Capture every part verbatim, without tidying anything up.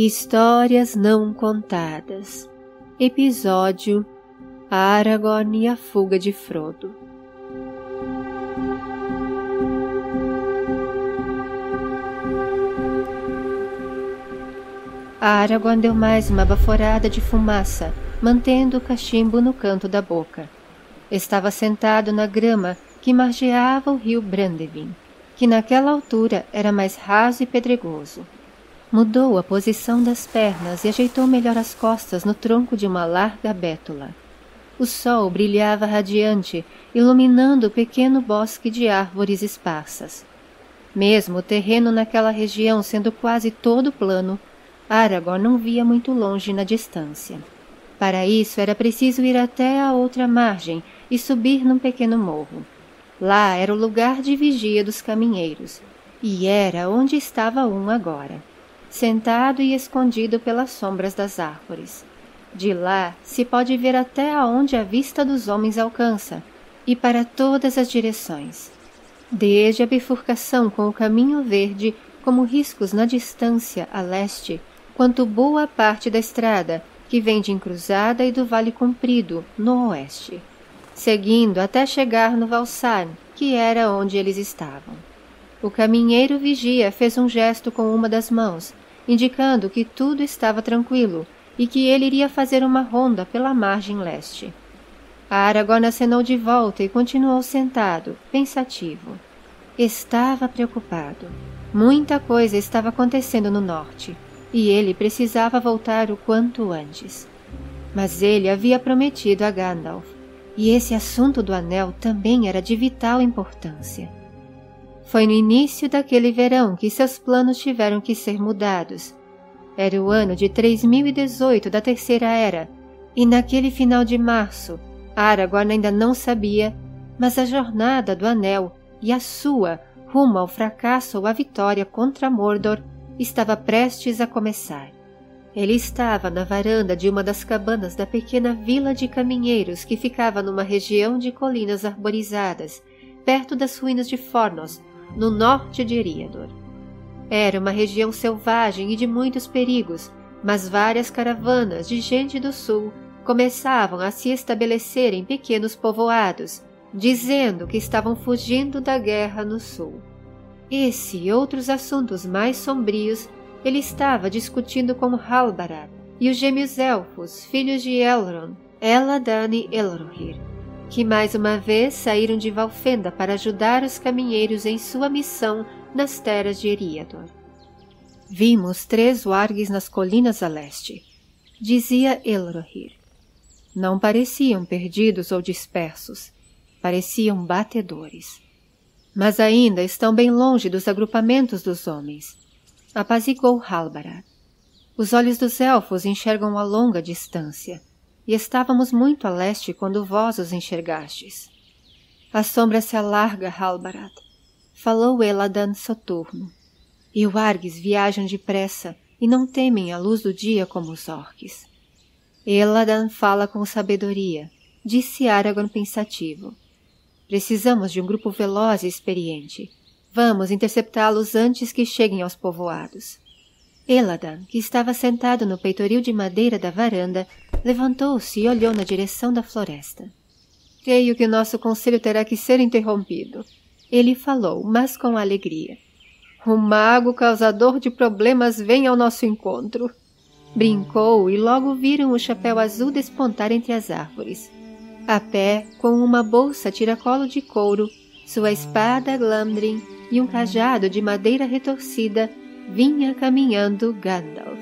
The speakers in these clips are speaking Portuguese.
Histórias não contadas. Episódio Aragorn e a fuga de Frodo. Aragorn deu mais uma baforada de fumaça, mantendo o cachimbo no canto da boca. Estava sentado na grama que margeava o rio Brandevin, que naquela altura era mais raso e pedregoso. Mudou a posição das pernas e ajeitou melhor as costas no tronco de uma larga bétula. O sol brilhava radiante, iluminando o pequeno bosque de árvores esparsas. Mesmo o terreno naquela região sendo quase todo plano, Aragorn não via muito longe na distância. Para isso era preciso ir até a outra margem e subir num pequeno morro. Lá era o lugar de vigia dos caminheiros, e era onde estava um agora, sentado e escondido pelas sombras das árvores. De lá se pode ver até aonde a vista dos homens alcança, e para todas as direções. Desde a bifurcação com o caminho verde, como riscos na distância a leste, quanto boa parte da estrada, que vem de Encruzada e do Vale Comprido, no oeste, seguindo até chegar no Valsarn, que era onde eles estavam. O caminheiro vigia fez um gesto com uma das mãos, indicando que tudo estava tranquilo e que ele iria fazer uma ronda pela margem leste. Aragorn acenou de volta e continuou sentado, pensativo. Estava preocupado. Muita coisa estava acontecendo no norte, e ele precisava voltar o quanto antes. Mas ele havia prometido a Gandalf, e esse assunto do anel também era de vital importância. Foi no início daquele verão que seus planos tiveram que ser mudados. Era o ano de três mil e dezoito da Terceira Era, e naquele final de março, Aragorn ainda não sabia, mas a jornada do Anel e a sua rumo ao fracasso ou à vitória contra Mordor estava prestes a começar. Ele estava na varanda de uma das cabanas da pequena vila de caminheiros que ficava numa região de colinas arborizadas, perto das ruínas de Fornos, no norte de Eriador. Era uma região selvagem e de muitos perigos, mas várias caravanas de gente do sul começavam a se estabelecer em pequenos povoados, dizendo que estavam fugindo da guerra no sul. Esse e outros assuntos mais sombrios ele estava discutindo com Halbarad e os gêmeos elfos, filhos de Elrond, Eladan e Elrohir, que mais uma vez saíram de Valfenda para ajudar os caminheiros em sua missão nas terras de Eriador. Vimos três wargs nas colinas a leste, dizia Elrohir. Não pareciam perdidos ou dispersos, pareciam batedores. Mas ainda estão bem longe dos agrupamentos dos homens, apazigou Halbarad. Os olhos dos elfos enxergam a longa distância, e estávamos muito a leste quando vós os enxergastes. A sombra se alarga, Halbarad, falou Eladan soturno. E os wargs viajam depressa e não temem a luz do dia como os orques. Eladan fala com sabedoria, disse Aragorn pensativo. Precisamos de um grupo veloz e experiente. Vamos interceptá-los antes que cheguem aos povoados. Eladan, que estava sentado no peitoril de madeira da varanda, levantou-se e olhou na direção da floresta. Creio que o nosso conselho terá que ser interrompido. Ele falou, mas com alegria. O mago causador de problemas vem ao nosso encontro. Brincou e logo viram o chapéu azul despontar entre as árvores. A pé, com uma bolsa tiracolo de couro, sua espada Glamdring e um cajado de madeira retorcida, vinha caminhando Gandalf.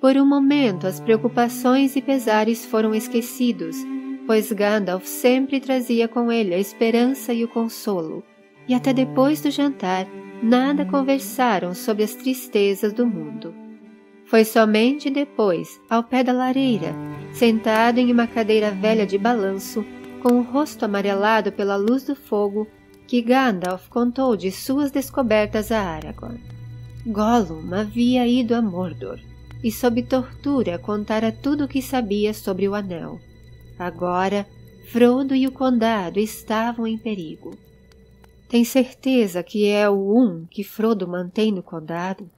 Por um momento, as preocupações e pesares foram esquecidos, pois Gandalf sempre trazia com ele a esperança e o consolo, e até depois do jantar, nada conversaram sobre as tristezas do mundo. Foi somente depois, ao pé da lareira, sentado em uma cadeira velha de balanço, com o rosto amarelado pela luz do fogo, que Gandalf contou de suas descobertas a Aragorn. Gollum havia ido a Mordor, e sob tortura contara tudo o que sabia sobre o Anel. Agora, Frodo e o Condado estavam em perigo. Tem certeza que é o Um que Frodo mantém no Condado?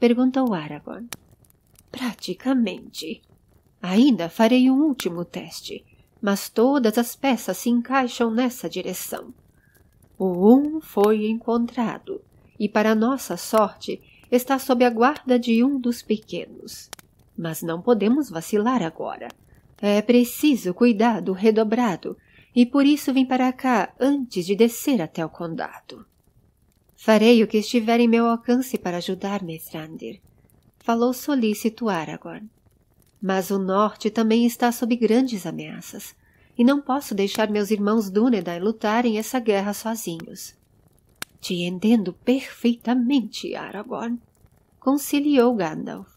Perguntou Aragorn. Praticamente. Ainda farei um último teste, mas todas as peças se encaixam nessa direção. O um foi encontrado e, para nossa sorte, está sob a guarda de um dos pequenos. Mas não podemos vacilar agora. É preciso cuidado redobrado e por isso vim para cá antes de descer até o condado. Farei o que estiver em meu alcance para ajudar Mithrandir, falou solícito Aragorn. Mas o norte também está sob grandes ameaças, e não posso deixar meus irmãos Dúnedain lutarem essa guerra sozinhos. Te entendo perfeitamente, Aragorn, conciliou Gandalf.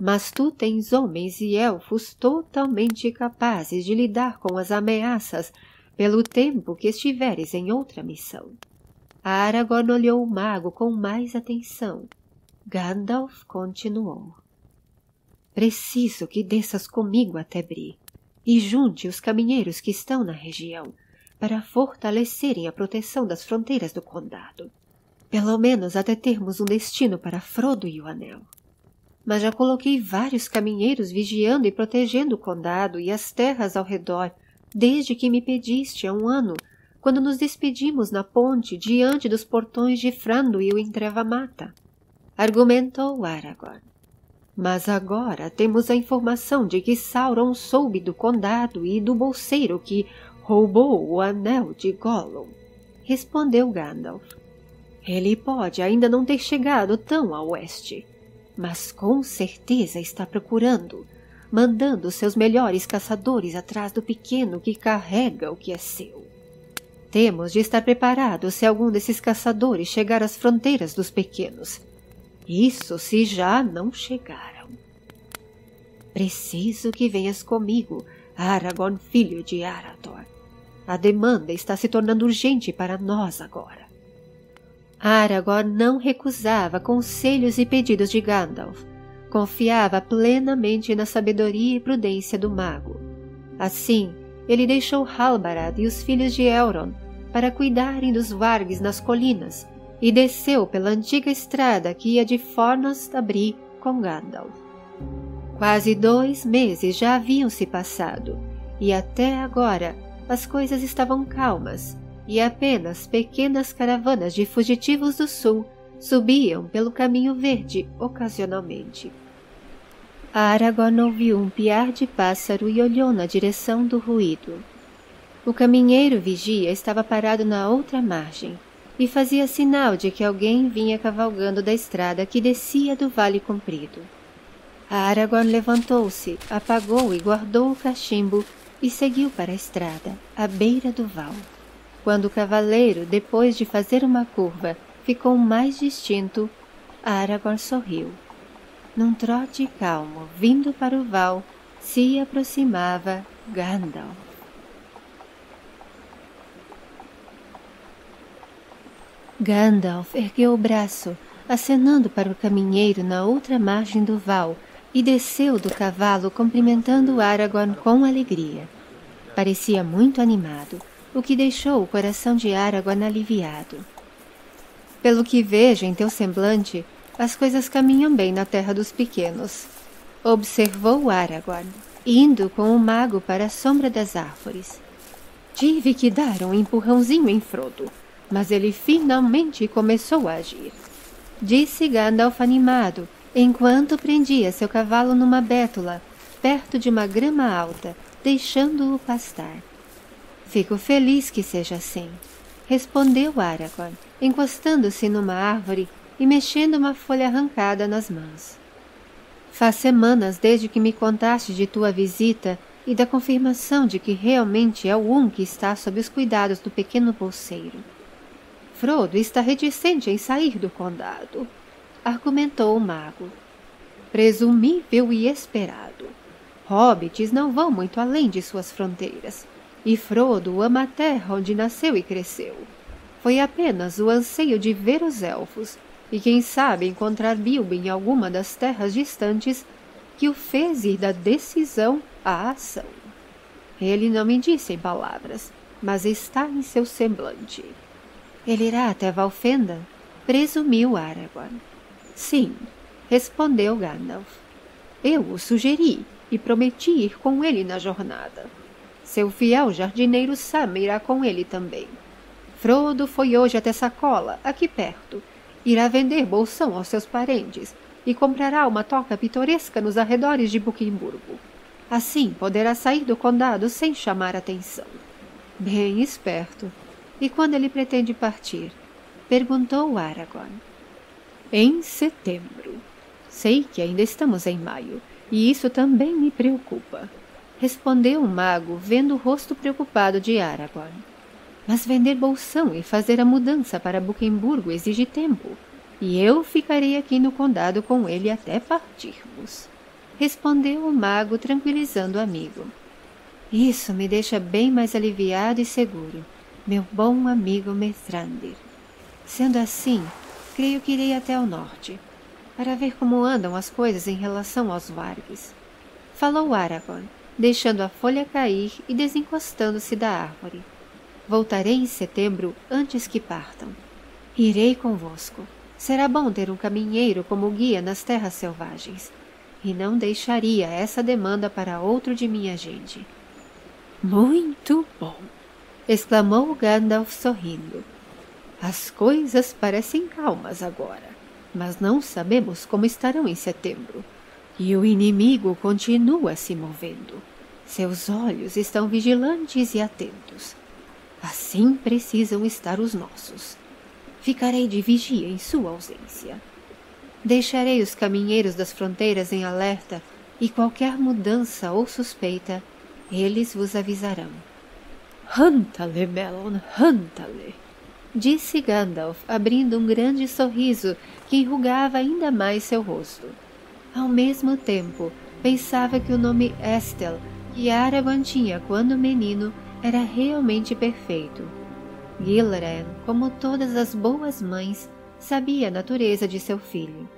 Mas tu tens homens e elfos totalmente capazes de lidar com as ameaças pelo tempo que estiveres em outra missão. Aragorn olhou o mago com mais atenção. Gandalf continuou. Preciso que desças comigo até Bree e junte os caminheiros que estão na região para fortalecerem a proteção das fronteiras do condado, pelo menos até termos um destino para Frodo e o Anel. Mas já coloquei vários caminheiros vigiando e protegendo o condado e as terras ao redor desde que me pediste há um ano, quando nos despedimos na ponte diante dos portões de Thranduil em Trevamata, argumentou Aragorn. Mas agora temos a informação de que Sauron soube do condado e do bolseiro que roubou o anel de Gollum, respondeu Gandalf. Ele pode ainda não ter chegado tão a oeste, mas com certeza está procurando, mandando seus melhores caçadores atrás do pequeno que carrega o que é seu. Temos de estar preparados se algum desses caçadores chegar às fronteiras dos pequenos. Isso se já não chegaram. Preciso que venhas comigo, Aragorn, filho de Arathorn. A demanda está se tornando urgente para nós agora. Aragorn não recusava conselhos e pedidos de Gandalf. Confiava plenamente na sabedoria e prudência do mago. Assim, ele deixou Halbarad e os filhos de Elrond para cuidarem dos vargs nas colinas, e desceu pela antiga estrada que ia de Fornos a Bree com Gandalf. Quase dois meses já haviam se passado, e até agora as coisas estavam calmas, e apenas pequenas caravanas de fugitivos do sul subiam pelo Caminho Verde ocasionalmente. Aragorn ouviu um piar de pássaro e olhou na direção do ruído. O caminheiro vigia estava parado na outra margem, e fazia sinal de que alguém vinha cavalgando da estrada que descia do Vale Comprido. Aragorn levantou-se, apagou e guardou o cachimbo e seguiu para a estrada, à beira do val. Quando o cavaleiro, depois de fazer uma curva, ficou mais distinto, Aragorn sorriu. Num trote calmo, vindo para o val, se aproximava Gandalf. Gandalf ergueu o braço, acenando para o caminheiro na outra margem do val, e desceu do cavalo cumprimentando Aragorn com alegria. Parecia muito animado, o que deixou o coração de Aragorn aliviado. — Pelo que vejo em teu semblante, as coisas caminham bem na terra dos pequenos — observou Aragorn, indo com o mago para a sombra das árvores. — Tive que dar um empurrãozinho em Frodo. Mas ele finalmente começou a agir, disse Gandalf animado, enquanto prendia seu cavalo numa bétula, perto de uma grama alta, deixando-o pastar. Fico feliz que seja assim, respondeu Aragorn, encostando-se numa árvore e mexendo uma folha arrancada nas mãos. Faz semanas desde que me contaste de tua visita e da confirmação de que realmente é o um que está sob os cuidados do pequeno bolseiro. Frodo está reticente em sair do condado, argumentou o mago. Presumível e esperado. Hobbits não vão muito além de suas fronteiras, e Frodo ama a terra onde nasceu e cresceu. Foi apenas o anseio de ver os elfos, e quem sabe encontrar Bilbo em alguma das terras distantes, que o fez ir da decisão à ação. Ele não me disse em palavras, mas está em seu semblante. — Ele irá até Valfenda? — presumiu Aragorn. — Sim — respondeu Gandalf. — Eu o sugeri e prometi ir com ele na jornada. Seu fiel jardineiro Sam irá com ele também. Frodo foi hoje até Sacola, aqui perto. Irá vender bolsão aos seus parentes e comprará uma toca pitoresca nos arredores de Buquimburgo. Assim poderá sair do condado sem chamar atenção. Bem esperto. E quando ele pretende partir? Perguntou Aragorn. Em setembro. Sei que ainda estamos em maio, e isso também me preocupa. Respondeu o mago, vendo o rosto preocupado de Aragorn. Mas vender bolsão e fazer a mudança para Buquimburgo exige tempo, e eu ficarei aqui no condado com ele até partirmos. Respondeu o mago, tranquilizando o amigo. Isso me deixa bem mais aliviado e seguro, meu bom amigo Mithrandir. Sendo assim, creio que irei até o norte, para ver como andam as coisas em relação aos Vargs. Falou Aragorn, deixando a folha cair e desencostando-se da árvore. Voltarei em setembro antes que partam. Irei convosco. Será bom ter um caminheiro como guia nas terras selvagens, e não deixaria essa demanda para outro de minha gente. Muito bom! Exclamou Gandalf sorrindo. As coisas parecem calmas agora, mas não sabemos como estarão em setembro. E o inimigo continua se movendo. Seus olhos estão vigilantes e atentos. Assim precisam estar os nossos. Ficarei de vigia em sua ausência. Deixarei os caminheiros das fronteiras em alerta e qualquer mudança ou suspeita, eles vos avisarão. Huntale, Melon, huntale! Disse Gandalf, abrindo um grande sorriso que enrugava ainda mais seu rosto. Ao mesmo tempo, pensava que o nome Estel, que Aragorn tinha quando menino, era realmente perfeito. Gilran, como todas as boas mães, sabia a natureza de seu filho.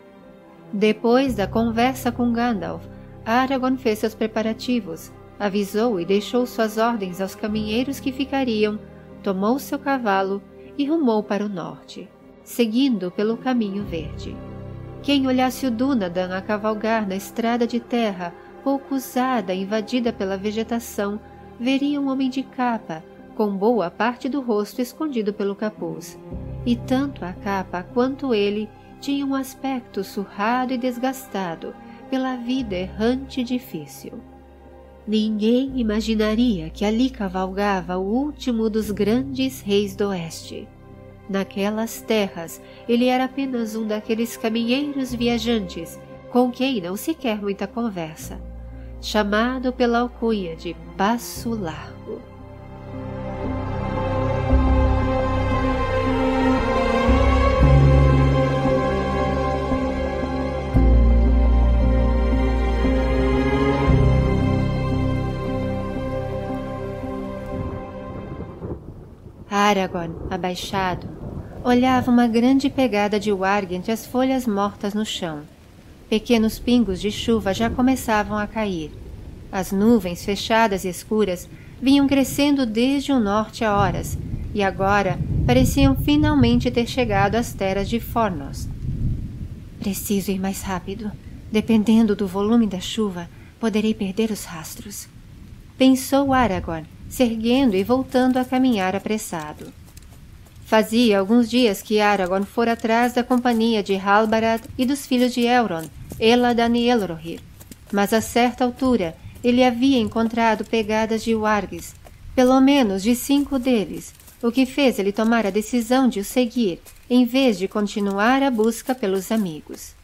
Depois da conversa com Gandalf, Aragorn fez seus preparativos, avisou e deixou suas ordens aos caminheiros que ficariam, tomou seu cavalo e rumou para o norte, seguindo pelo Caminho Verde. Quem olhasse o Dúnadan a cavalgar na estrada de terra, pouco usada e invadida pela vegetação, veria um homem de capa, com boa parte do rosto escondido pelo capuz. E tanto a capa quanto ele tinham um aspecto surrado e desgastado pela vida errante e difícil. Ninguém imaginaria que ali cavalgava o último dos grandes reis do Oeste. Naquelas terras, ele era apenas um daqueles caminheiros viajantes, com quem não se quer muita conversa, chamado pela alcunha de Passo Largo. Aragorn, abaixado, olhava uma grande pegada de warg entre as folhas mortas no chão. Pequenos pingos de chuva já começavam a cair. As nuvens fechadas e escuras vinham crescendo desde o norte a horas, e agora pareciam finalmente ter chegado às terras de Fornos. Preciso ir mais rápido. Dependendo do volume da chuva, poderei perder os rastros. Pensou Aragorn, se erguendo e voltando a caminhar apressado. Fazia alguns dias que Aragorn fora atrás da companhia de Halbarad e dos filhos de Elrond, Eladan e Elrohir, mas a certa altura ele havia encontrado pegadas de wargs, pelo menos de cinco deles, o que fez ele tomar a decisão de o seguir, em vez de continuar a busca pelos amigos.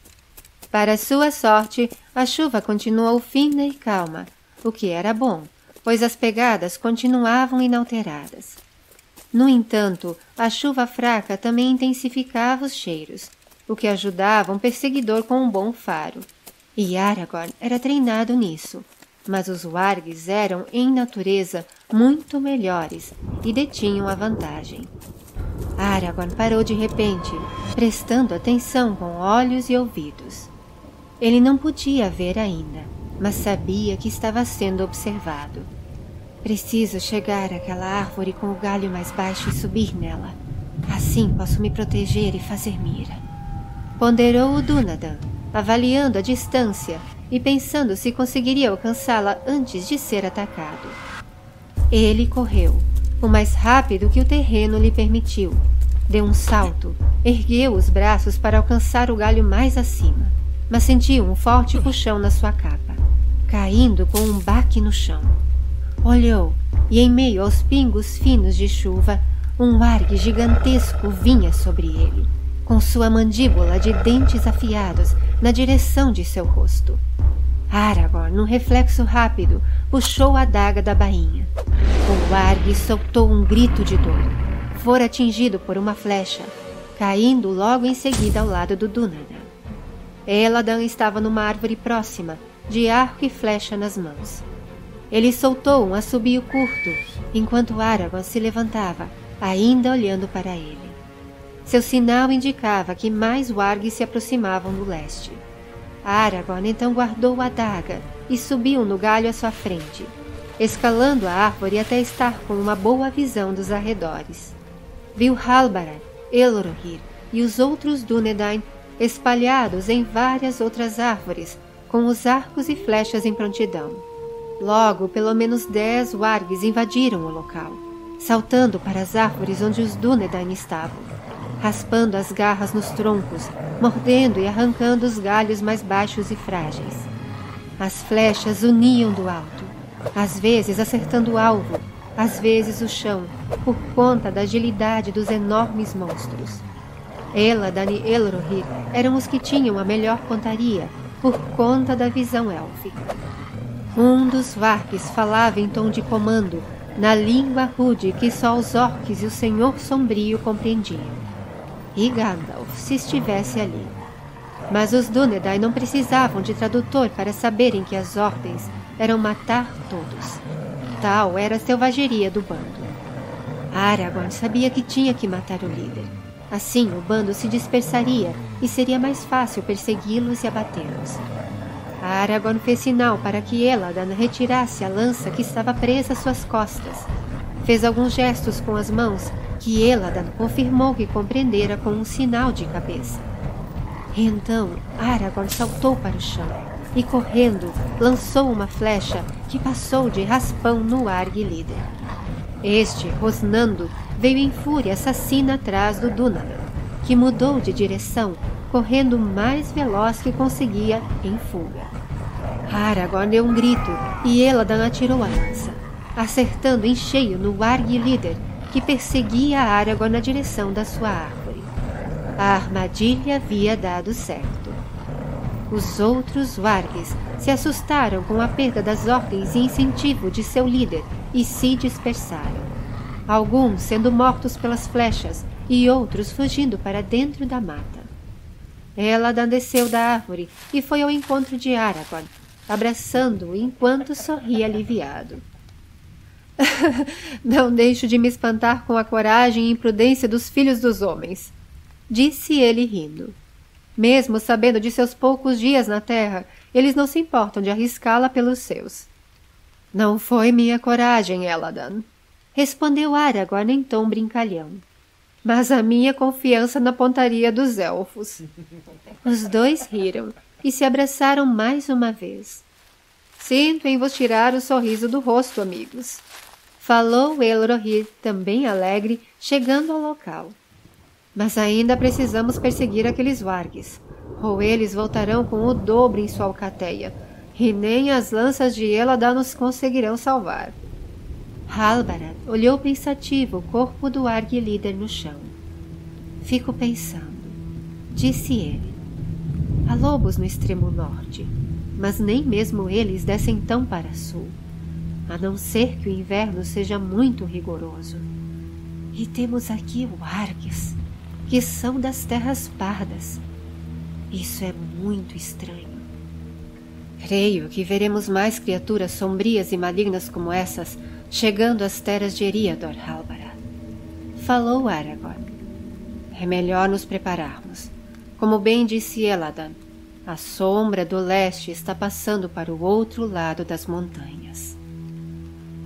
Para sua sorte, a chuva continuou fina e calma, o que era bom, pois as pegadas continuavam inalteradas. No entanto, a chuva fraca também intensificava os cheiros, o que ajudava um perseguidor com um bom faro. E Aragorn era treinado nisso, mas os wargs eram, em natureza, muito melhores e detinham a vantagem. Aragorn parou de repente, prestando atenção com olhos e ouvidos. Ele não podia ver ainda, mas sabia que estava sendo observado. Preciso chegar àquela árvore com o galho mais baixo e subir nela. Assim posso me proteger e fazer mira. Ponderou o Dúnadan, avaliando a distância e pensando se conseguiria alcançá-la antes de ser atacado. Ele correu, o mais rápido que o terreno lhe permitiu. Deu um salto, ergueu os braços para alcançar o galho mais acima, mas sentiu um forte puxão na sua capa, caindo com um baque no chão. Olhou, e em meio aos pingos finos de chuva, um argue gigantesco vinha sobre ele, com sua mandíbula de dentes afiados na direção de seu rosto. Aragorn, num reflexo rápido, puxou a adaga da bainha. O argue soltou um grito de dor. Fora atingido por uma flecha, caindo logo em seguida ao lado do Dúnadan. Eladan estava numa árvore próxima, de arco e flecha nas mãos. Ele soltou um assobio curto, enquanto Aragorn se levantava, ainda olhando para ele. Seu sinal indicava que mais wargs se aproximavam do leste. Aragorn então guardou a adaga e subiu no galho à sua frente, escalando a árvore até estar com uma boa visão dos arredores. Viu Halbarad, Elrohir e os outros Dúnedain espalhados em várias outras árvores, com os arcos e flechas em prontidão. Logo, pelo menos dez wargs invadiram o local, saltando para as árvores onde os Dúnedain estavam, raspando as garras nos troncos, mordendo e arrancando os galhos mais baixos e frágeis. As flechas uniam do alto, às vezes acertando o alvo, às vezes o chão, por conta da agilidade dos enormes monstros. Eladan e Elrohir eram os que tinham a melhor pontaria, por conta da visão élfica. Um dos varques falava em tom de comando, na língua rude que só os orques e o Senhor Sombrio compreendiam. E Gandalf, se estivesse ali. Mas os Dúnedain não precisavam de tradutor para saberem que as ordens eram matar todos. Tal era a selvageria do bando. Aragorn sabia que tinha que matar o líder. Assim, o bando se dispersaria e seria mais fácil persegui-los e abatê-los. Aragorn fez sinal para que Eladan retirasse a lança que estava presa às suas costas. Fez alguns gestos com as mãos que Eladan confirmou que compreendera com um sinal de cabeça. Então, Aragorn saltou para o chão e, correndo, lançou uma flecha que passou de raspão no Arg líder. Este, rosnando, veio em fúria assassina atrás do Dúnadan, que mudou de direção, correndo o mais veloz que conseguia em fuga. Aragorn deu um grito e Eladan atirou a lança, acertando em cheio no Arg líder, que perseguia Aragorn na direção da sua árvore. A armadilha havia dado certo. Os outros wargs se assustaram com a perda das ordens e incentivo de seu líder e se dispersaram, alguns sendo mortos pelas flechas e outros fugindo para dentro da mata. Eladan desceu da árvore e foi ao encontro de Aragorn, abraçando-o enquanto sorria aliviado. — Não deixo de me espantar com a coragem e imprudência dos filhos dos homens — disse ele rindo. Mesmo sabendo de seus poucos dias na terra, eles não se importam de arriscá-la pelos seus. — Não foi minha coragem, Eladan — respondeu Aragorn em tom brincalhão — mas a minha confiança na pontaria dos elfos. Os dois riram e se abraçaram mais uma vez. — Sinto em vos tirar o sorriso do rosto, amigos — falou Elrohir, também alegre, chegando ao local. Mas ainda precisamos perseguir aqueles wargs, ou eles voltarão com o dobro em sua alcateia, e nem as lanças de Eladan nos conseguirão salvar. Halbarad olhou pensativo o corpo do warg líder no chão. Fico pensando, disse ele. Há lobos no extremo norte, mas nem mesmo eles descem tão para sul, a não ser que o inverno seja muito rigoroso. E temos aqui wargs, que são das terras pardas. Isso é muito estranho. Creio que veremos mais criaturas sombrias e malignas como essas chegando às terras de Eriador, Halbarad, falou Aragorn. É melhor nos prepararmos. Como bem disse Eladan, a sombra do leste está passando para o outro lado das montanhas.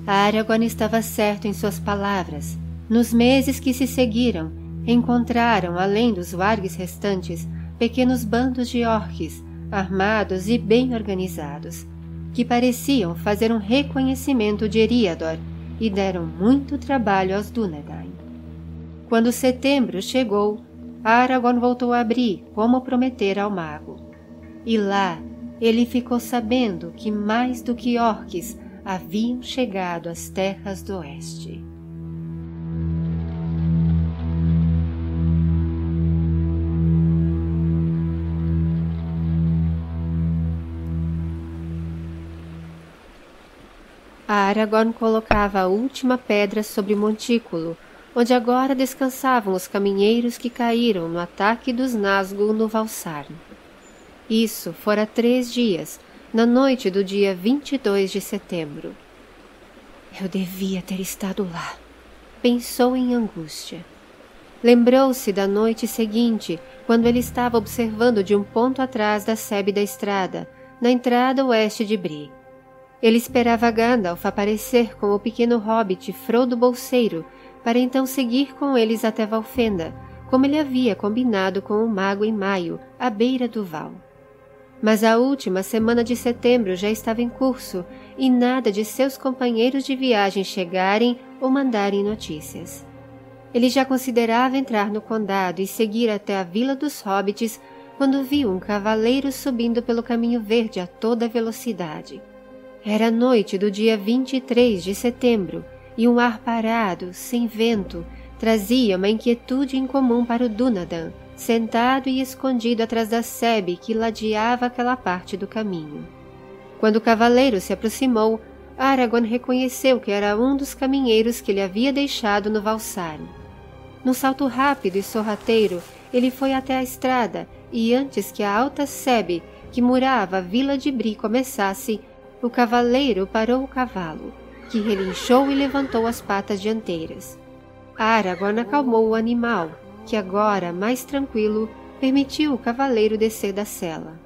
Aragorn estava certo em suas palavras. Nos meses que se seguiram, encontraram, além dos wargs restantes, pequenos bandos de orques, armados e bem organizados, que pareciam fazer um reconhecimento de Eriador e deram muito trabalho aos Dúnedain. Quando setembro chegou, Aragorn voltou a abrir, como prometera ao mago. E lá ele ficou sabendo que mais do que orques haviam chegado às terras do oeste. Aragorn colocava a última pedra sobre o montículo, onde agora descansavam os caminheiros que caíram no ataque dos Nazgûl no Valsarn. Isso fora três dias, na noite do dia vinte e dois de setembro. Eu devia ter estado lá, pensou em angústia. Lembrou-se da noite seguinte, quando ele estava observando de um ponto atrás da sebe da estrada, na entrada oeste de Bree. Ele esperava Gandalf aparecer com o pequeno hobbit Frodo Bolseiro, para então seguir com eles até Valfenda, como ele havia combinado com o mago em maio, à beira do Val. Mas a última semana de setembro já estava em curso, e nada de seus companheiros de viagem chegarem ou mandarem notícias. Ele já considerava entrar no condado e seguir até a Vila dos Hobbits, quando viu um cavaleiro subindo pelo Caminho Verde a toda velocidade. Era a noite do dia vinte e três de setembro, e um ar parado, sem vento, trazia uma inquietude incomum para o Dúnadan, sentado e escondido atrás da sebe que ladeava aquela parte do caminho. Quando o cavaleiro se aproximou, Aragorn reconheceu que era um dos caminheiros que ele havia deixado no Valsarn. Num salto rápido e sorrateiro, ele foi até a estrada, e antes que a alta sebe, que murava a vila de Bree, começasse, o cavaleiro parou o cavalo, que relinchou e levantou as patas dianteiras. Aragorn acalmou o animal, que agora, mais tranquilo, permitiu o cavaleiro descer da sela.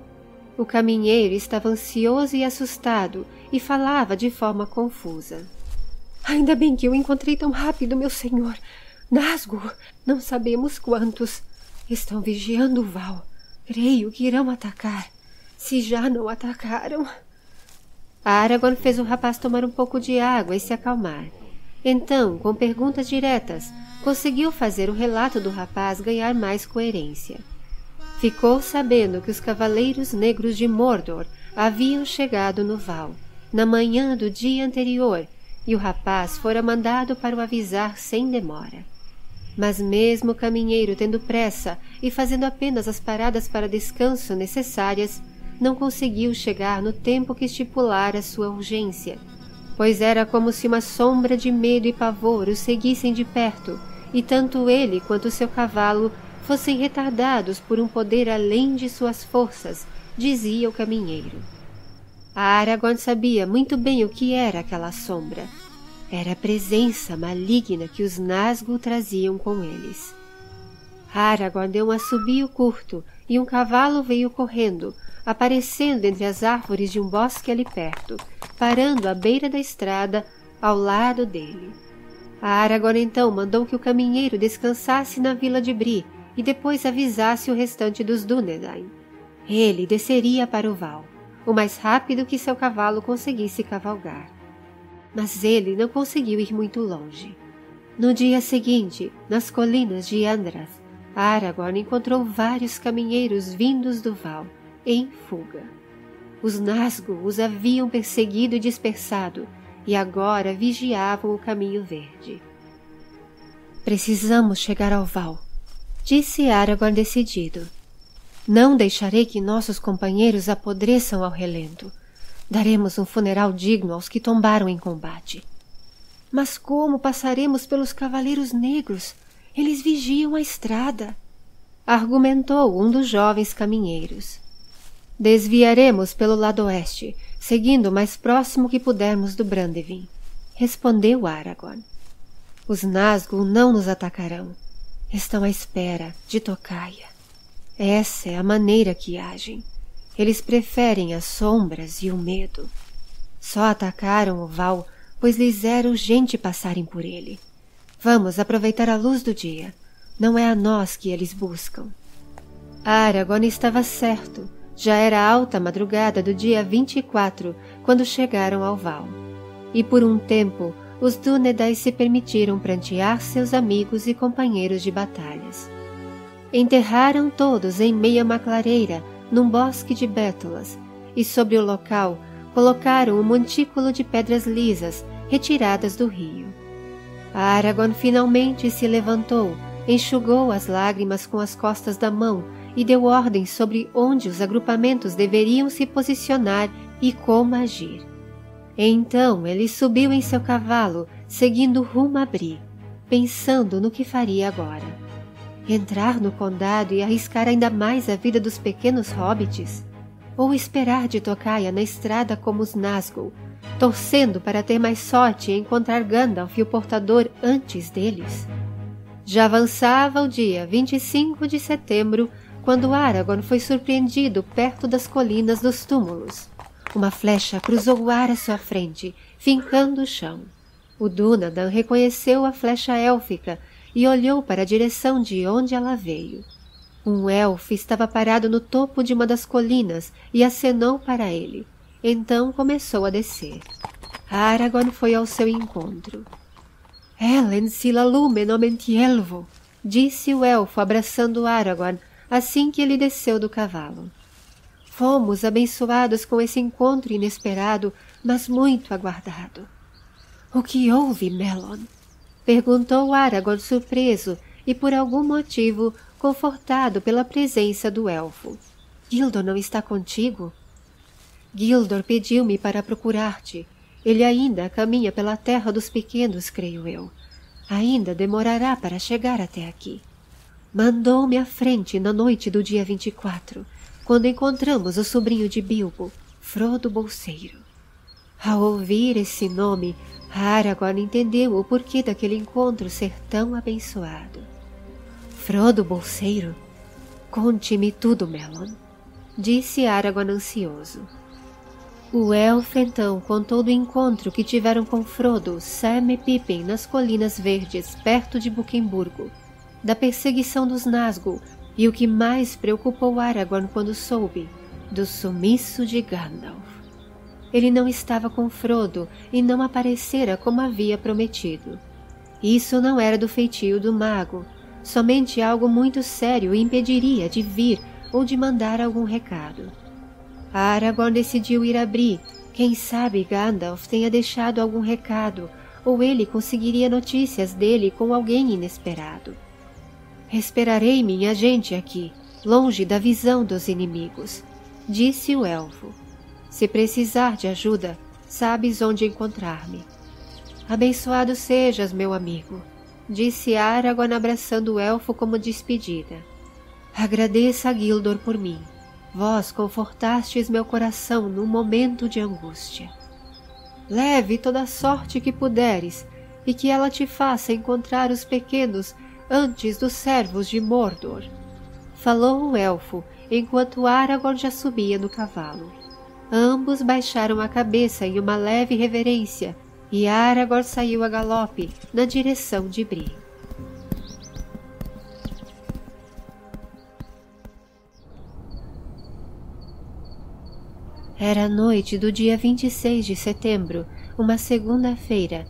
O caminheiro estava ansioso e assustado e falava de forma confusa. — Ainda bem que eu encontrei tão rápido, meu senhor. Nazgûl, não sabemos quantos. Estão vigiando o Val. Creio que irão atacar. Se já não atacaram... Aragorn fez o rapaz tomar um pouco de água e se acalmar. Então, com perguntas diretas, conseguiu fazer o relato do rapaz ganhar mais coerência. Ficou sabendo que os Cavaleiros Negros de Mordor haviam chegado no Val, na manhã do dia anterior, e o rapaz fora mandado para o avisar sem demora. Mas mesmo o caminheiro tendo pressa e fazendo apenas as paradas para descanso necessárias, não conseguiu chegar no tempo que estipulara sua urgência, pois era como se uma sombra de medo e pavor o seguissem de perto, e tanto ele quanto seu cavalo fossem retardados por um poder além de suas forças, dizia o caminheiro. Aragorn sabia muito bem o que era aquela sombra. Era a presença maligna que os Nazgûl traziam com eles. Aragorn deu um assobio curto e um cavalo veio correndo, aparecendo entre as árvores de um bosque ali perto, parando à beira da estrada, ao lado dele. Aragorn então mandou que o caminheiro descansasse na vila de Bree e depois avisasse o restante dos Dúnedain. Ele desceria para o Val, o mais rápido que seu cavalo conseguisse cavalgar. Mas ele não conseguiu ir muito longe. No dia seguinte, nas colinas de Andrath, Aragorn encontrou vários caminheiros vindos do Val, em fuga. Os Nazgûl os haviam perseguido e dispersado, e agora vigiavam o Caminho Verde. Precisamos chegar ao Val, disse Aragorn decidido. Não deixarei que nossos companheiros apodreçam ao relento. Daremos um funeral digno aos que tombaram em combate. Mas como passaremos pelos Cavaleiros Negros? Eles vigiam a estrada, argumentou um dos jovens caminheiros. Desviaremos pelo lado oeste, seguindo o mais próximo que pudermos do Brandevin, respondeu Aragorn. Os Nazgûl não nos atacarão. Estão à espera de tocaia. Essa é a maneira que agem. Eles preferem as sombras e o medo. Só atacaram o Val, pois lhes era urgente passarem por ele. Vamos aproveitar a luz do dia. Não é a nós que eles buscam. Aragorn estava certo. Já era alta madrugada do dia vinte e quatro quando chegaram ao val. E por um tempo os Dúnedain se permitiram prantear seus amigos e companheiros de batalhas. Enterraram todos em meio a uma clareira, num bosque de bétulas, e sobre o local colocaram um montículo de pedras lisas retiradas do rio. Aragorn finalmente se levantou, enxugou as lágrimas com as costas da mão e deu ordens sobre onde os agrupamentos deveriam se posicionar e como agir. Então ele subiu em seu cavalo, seguindo rumo a Bree, pensando no que faria agora. Entrar no condado e arriscar ainda mais a vida dos pequenos hobbits? Ou esperar de tocaia na estrada como os Nazgûl, torcendo para ter mais sorte e encontrar Gandalf e o portador antes deles? Já avançava o dia vinte e cinco de setembro, quando Aragorn foi surpreendido perto das colinas dos túmulos. Uma flecha cruzou o ar à sua frente, fincando o chão. O Dúnedain reconheceu a flecha élfica e olhou para a direção de onde ela veio. Um elfo estava parado no topo de uma das colinas e acenou para ele. Então começou a descer. Aragorn foi ao seu encontro. — Elen sila lumen omentielvo! — disse o elfo, abraçando Aragorn assim que ele desceu do cavalo. — Fomos abençoados com esse encontro inesperado, mas muito aguardado. — O que houve, Melon? — perguntou Aragorn surpreso e, por algum motivo, confortado pela presença do elfo. — Gildor não está contigo? — Gildor pediu-me para procurar-te. Ele ainda caminha pela terra dos pequenos, creio eu. Ainda demorará para chegar até aqui. Mandou-me à frente na noite do dia vinte e quatro, quando encontramos o sobrinho de Bilbo, Frodo Bolseiro. Ao ouvir esse nome, Aragorn entendeu o porquê daquele encontro ser tão abençoado. Frodo Bolseiro? Conte-me tudo, Melon, disse Aragorn ansioso. O elfo então contou do encontro que tiveram com Frodo, Sam e Pippin nas Colinas Verdes, perto de Buquemburgo, da perseguição dos Nazgûl e o que mais preocupou Aragorn quando soube, do sumiço de Gandalf. Ele não estava com Frodo e não aparecera como havia prometido. Isso não era do feitio do mago. Somente algo muito sério impediria de vir ou de mandar algum recado. Aragorn decidiu ir a Bree. Quem sabe Gandalf tenha deixado algum recado, ou ele conseguiria notícias dele com alguém inesperado. Esperarei minha gente aqui, longe da visão dos inimigos, disse o elfo. Se precisar de ajuda, sabes onde encontrar-me. Abençoado sejas, meu amigo, disse Aragorn abraçando o elfo como despedida. Agradeça a Gildor por mim. Vós confortastes meu coração num momento de angústia. Leve toda a sorte que puderes e que ela te faça encontrar os pequenos antes dos servos de Mordor, falou o elfo enquanto Aragorn já subia no cavalo. Ambos baixaram a cabeça em uma leve reverência e Aragorn saiu a galope na direção de Bree. Era a noite do dia vinte e seis de setembro, uma segunda-feira.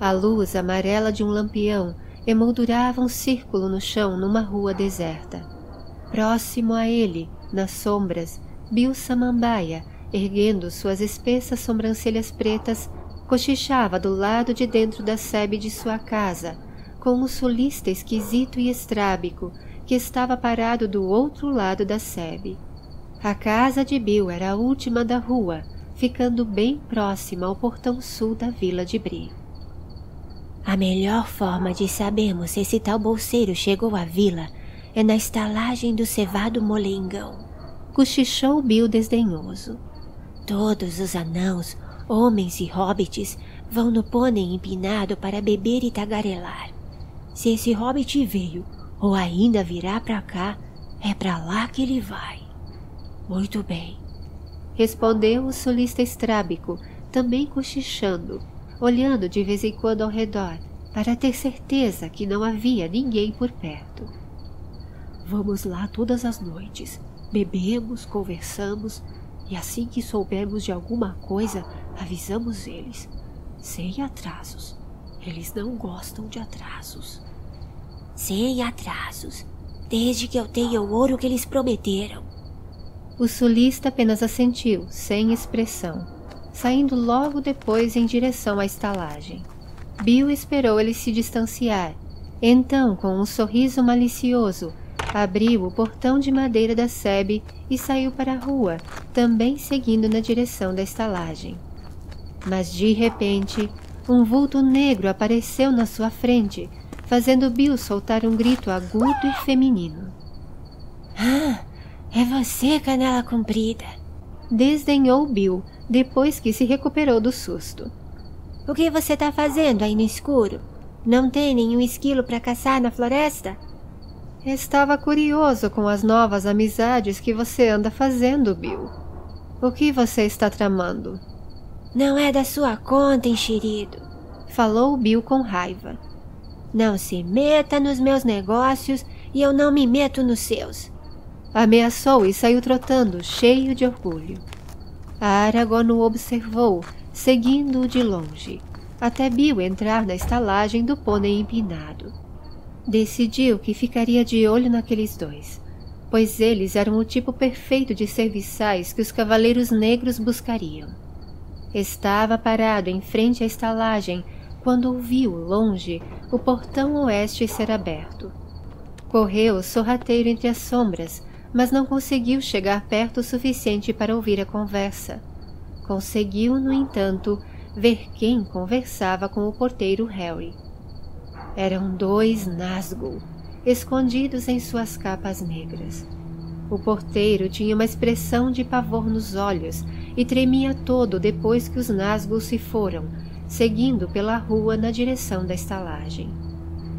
A luz amarela de um lampião emoldurava um círculo no chão numa rua deserta. Próximo a ele, nas sombras, Bill Samambaia, erguendo suas espessas sobrancelhas pretas, cochichava do lado de dentro da sebe de sua casa, com um sulista esquisito e estrábico que estava parado do outro lado da sebe. A casa de Bill era a última da rua, ficando bem próxima ao portão sul da vila de Bree. A melhor forma de sabermos se esse tal bolseiro chegou à vila é na estalagem do cevado Molengão, cochichou Bill desdenhoso. Todos os anãos, homens e hobbits vão no pônei empinado para beber e tagarelar. Se esse hobbit veio, ou ainda virá para cá, é para lá que ele vai. Muito bem, respondeu o sulista estrábico, também cochichando, olhando de vez em quando ao redor, para ter certeza que não havia ninguém por perto. Vamos lá todas as noites, Bebemos, conversamos, e assim que soubermos de alguma coisa, avisamos eles. Sem atrasos. Eles não gostam de atrasos. Sem atrasos. Desde que eu tenha o ouro que eles prometeram. O sulista apenas assentiu, sem expressão, saindo logo depois em direção à estalagem. Bill esperou ele se distanciar. Então, com um sorriso malicioso, abriu o portão de madeira da sebe e saiu para a rua, também seguindo na direção da estalagem. Mas, de repente, um vulto negro apareceu na sua frente, fazendo Bill soltar um grito agudo e feminino. — Ah! É você, Canela Comprida! Desdenhou Bill, depois que se recuperou do susto. — O que você está fazendo aí no escuro? Não tem nenhum esquilo para caçar na floresta? Estava curioso com as novas amizades que você anda fazendo, Bill. O que você está tramando? Não é da sua conta, enxerido, falou Bill com raiva. Não se meta nos meus negócios e eu não me meto nos seus. Ameaçou e saiu trotando, cheio de orgulho. A Aragorn o observou, seguindo-o de longe, até Bill entrar na estalagem do pônei empinado. Decidiu que ficaria de olho naqueles dois, pois eles eram o tipo perfeito de serviçais que os cavaleiros negros buscariam. Estava parado em frente à estalagem quando ouviu, longe, o portão oeste ser aberto. Correu sorrateiro entre as sombras, mas não conseguiu chegar perto o suficiente para ouvir a conversa. Conseguiu, no entanto, ver quem conversava com o porteiro Harry. Eram dois Nazgûl, escondidos em suas capas negras. O porteiro tinha uma expressão de pavor nos olhos e tremia todo depois que os Nazgûl se foram, seguindo pela rua na direção da estalagem.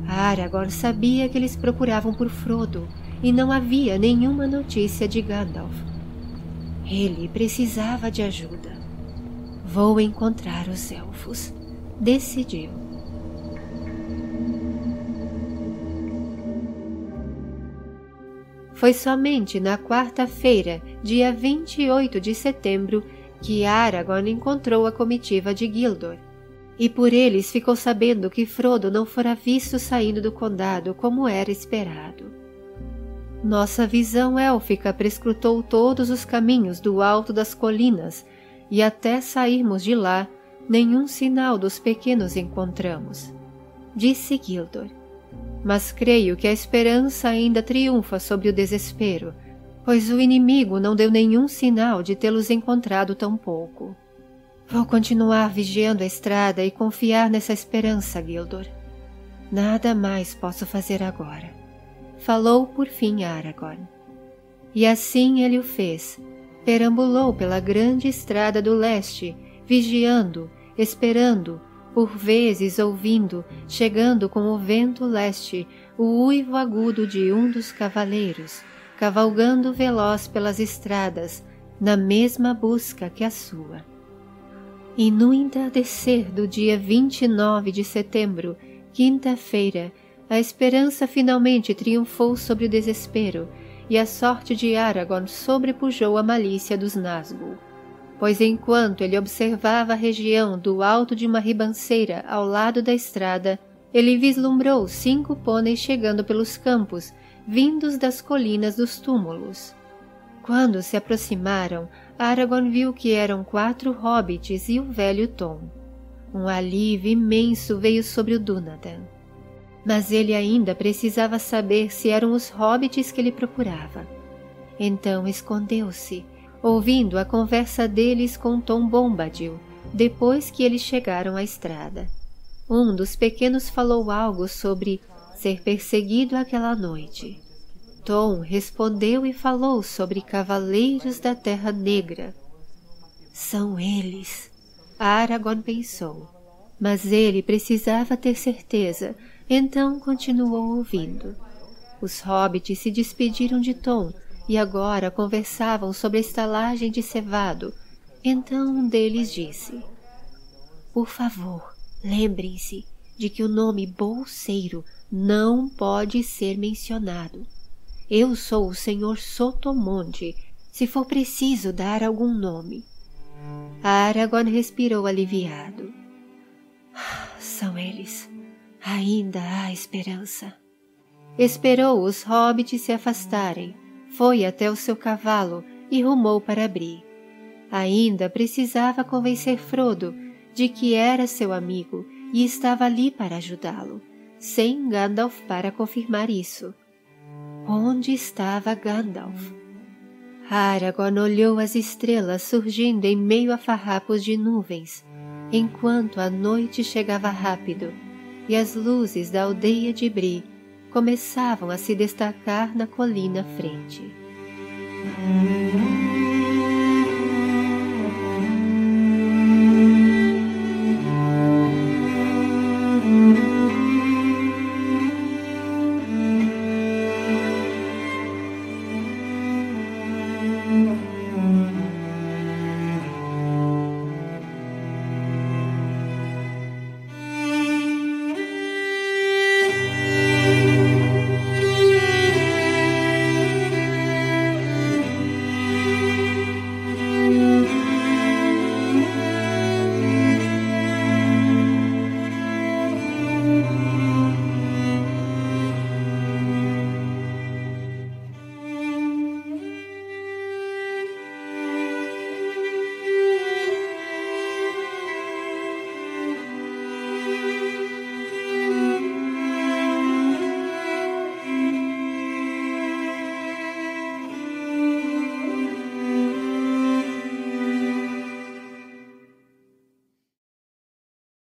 Aragorn sabia que eles procuravam por Frodo e não havia nenhuma notícia de Gandalf. Ele precisava de ajuda. Vou encontrar os elfos, decidiu. Foi somente na quarta-feira, dia vinte e oito de setembro, que Aragorn encontrou a comitiva de Gildor, e por eles ficou sabendo que Frodo não fora visto saindo do condado como era esperado. Nossa visão élfica prescrutou todos os caminhos do alto das colinas, e até sairmos de lá, nenhum sinal dos pequenos encontramos, disse Gildor. Mas creio que a esperança ainda triunfa sobre o desespero, pois o inimigo não deu nenhum sinal de tê-los encontrado tão pouco. Vou continuar vigiando a estrada e confiar nessa esperança, Gildor. Nada mais posso fazer agora, falou por fim Aragorn. E assim ele o fez. Perambulou pela grande estrada do leste, vigiando, esperando, por vezes ouvindo, chegando com o vento leste, o uivo agudo de um dos cavaleiros, cavalgando veloz pelas estradas, na mesma busca que a sua. E no entardecer do dia vinte e nove de setembro, quinta-feira, a esperança finalmente triunfou sobre o desespero, e a sorte de Aragorn sobrepujou a malícia dos Nazgûl, pois enquanto ele observava a região do alto de uma ribanceira ao lado da estrada, ele vislumbrou cinco pôneis chegando pelos campos, vindos das colinas dos túmulos. Quando se aproximaram, Aragorn viu que eram quatro hobbits e o velho Tom. Um alívio imenso veio sobre o Dúnadan. Mas ele ainda precisava saber se eram os hobbits que ele procurava. Então escondeu-se, ouvindo a conversa deles com Tom Bombadil, depois que eles chegaram à estrada. Um dos pequenos falou algo sobre ser perseguido aquela noite. Tom respondeu e falou sobre Cavaleiros da Terra Negra. São eles, Aragorn pensou. Mas ele precisava ter certeza, então continuou ouvindo. Os hobbits se despediram de Tom e agora conversavam sobre a estalagem de cevado. Então um deles disse: por favor, lembrem-se de que o nome Bolseiro não pode ser mencionado. Eu sou o senhor Sotomonde, se for preciso dar algum nome. Aragorn respirou aliviado. São eles. Ainda há esperança. Esperou os hobbits se afastarem, foi até o seu cavalo e rumou para Bree. Ainda precisava convencer Frodo de que era seu amigo e estava ali para ajudá-lo, sem Gandalf para confirmar isso. Onde estava Gandalf? Aragorn olhou as estrelas surgindo em meio a farrapos de nuvens, enquanto a noite chegava rápido e as luzes da aldeia de Bree começavam a se destacar na colina à frente.